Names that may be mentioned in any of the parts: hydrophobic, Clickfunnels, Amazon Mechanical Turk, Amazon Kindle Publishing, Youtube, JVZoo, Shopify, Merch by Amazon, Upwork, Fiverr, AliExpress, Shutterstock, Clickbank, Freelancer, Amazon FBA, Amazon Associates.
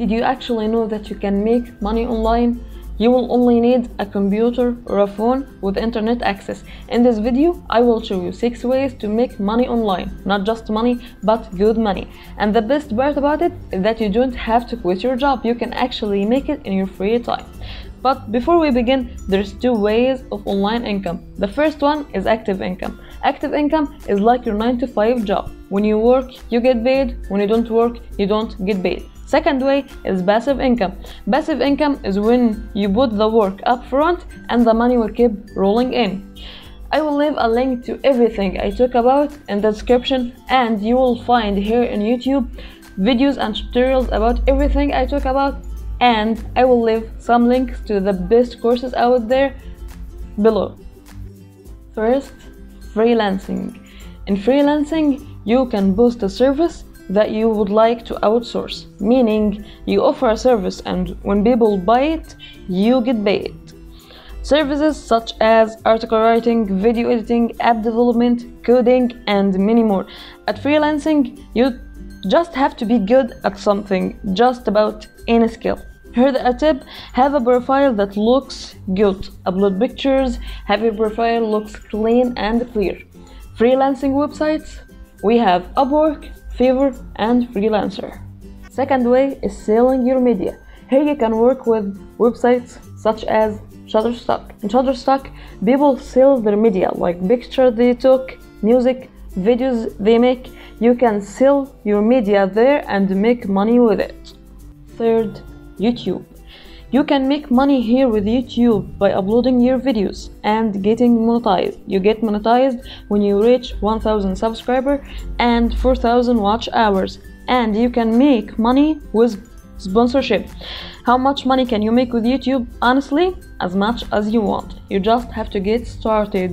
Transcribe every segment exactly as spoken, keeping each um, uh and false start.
Did you actually know that you can make money online? You will only need a computer or a phone with internet access. In this video, I will show you six ways to make money online. Not just money, but good money. And the best part about it is that you don't have to quit your job. You can actually make it in your free time. But before we begin, there's two ways of online income. The first one is active income. Active income is like your nine to five job. When you work, you get paid. When you don't work, you don't get paid. Second way is passive income. Passive income is when you put the work up front and the money will keep rolling in. I will leave a link to everything I talk about in the description, and you will find here on YouTube videos and tutorials about everything I talk about. And I will leave some links to the best courses out there below. First, freelancing. In freelancing, you can boost a service that you would like to outsource, meaning you offer a service and when people buy it, you get paid. Services such as article writing, video editing, app development, coding, and many more. At freelancing, you just have to be good at something, just about any skill. Here's a tip: have a profile that looks good, upload pictures, have your profile looks clean and clear. Freelancing websites, we have Upwork, Fiverr, and Freelancer. Second way is selling your media. Here you can work with websites such as Shutterstock. In Shutterstock, people sell their media like pictures they took, music, videos they make. You can sell your media there and make money with it. Third, YouTube. You can make money here with YouTube by uploading your videos and getting monetized. You get monetized when you reach one thousand subscribers and four thousand watch hours. And you can make money with sponsorship. How much money can you make with YouTube? Honestly, as much as you want. You just have to get started.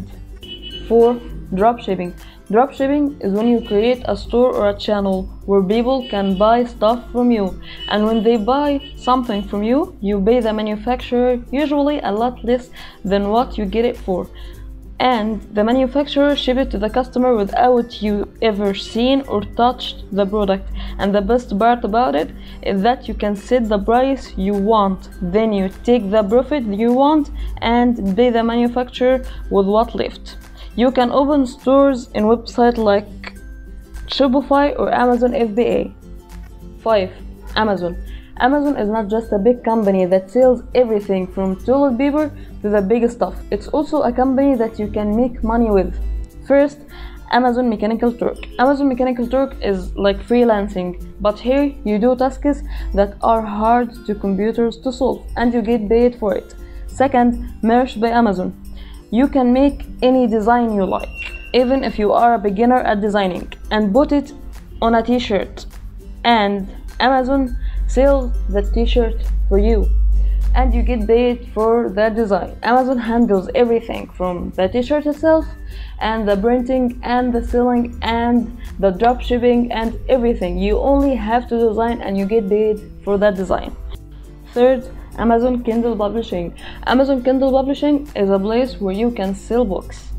Fourth, dropshipping. Dropshipping is when you create a store or a channel where people can buy stuff from you, and when they buy something from you, you pay the manufacturer usually a lot less than what you get it for, and the manufacturer ships it to the customer without you ever seen or touched the product. And the best part about it is that you can set the price you want, then you take the profit you want and pay the manufacturer with what left. You can open stores in websites like Shopify or Amazon F B A. five. Amazon. Amazon is not just a big company that sells everything from toilet paper to the big stuff. It's also a company that you can make money with. First, Amazon Mechanical Turk. Amazon Mechanical Turk is like freelancing, but here you do tasks that are hard to computers to solve and you get paid for it. Second, Merch by Amazon. You can make any design you like, even if you are a beginner at designing, and put it on a t-shirt, and Amazon sells that t-shirt for you and you get paid for that design. Amazon handles everything from the t-shirt itself and the printing and the selling and the drop shipping and everything. You only have to design and you get paid for that design. Third, Amazon Kindle Publishing. Amazon Kindle Publishing is a place where you can sell books.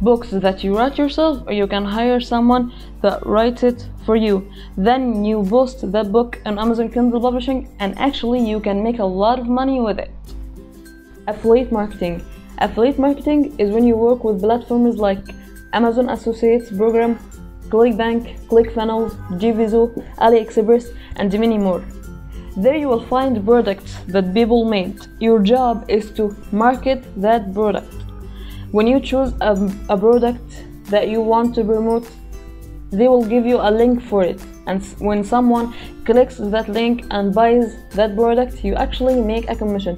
Books that you write yourself, or you can hire someone that writes it for you. Then you post that book on Amazon Kindle Publishing and actually you can make a lot of money with it. Affiliate marketing. Affiliate marketing is when you work with platforms like Amazon Associates program, Clickbank, Clickfunnels, JVZoo, AliExpress, and many more. There you will find products that people made. Your job is to market that product. When you choose a, a product that you want to promote, they will give you a link for it. And when someone clicks that link and buys that product, you actually make a commission.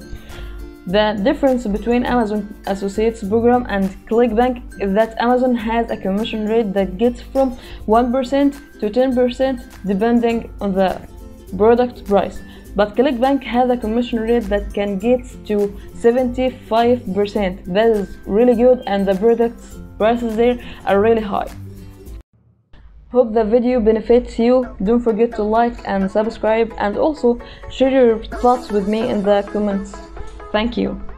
The difference between Amazon Associates program and ClickBank is that Amazon has a commission rate that gets from one percent to ten percent depending on the product price, but ClickBank has a commission rate that can get to seventy-five percent. That is really good, and the products prices there are really high. Hope the video benefits you. Don't forget to like and subscribe, and also share your thoughts with me in the comments. Thank you.